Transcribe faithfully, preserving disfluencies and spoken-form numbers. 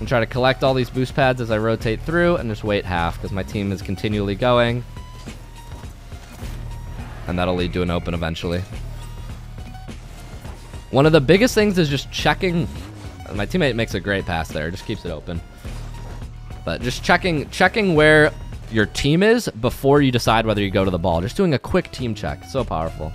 and try to collect all these boost pads as I rotate through and just wait half because my team is continually going. And that'll lead to an open eventually. One of the biggest things is just checking. My teammate makes a great pass there, just keeps it open. But just checking checking where your team is before you decide whether you go to the ball. Just doing a quick team check. So powerful.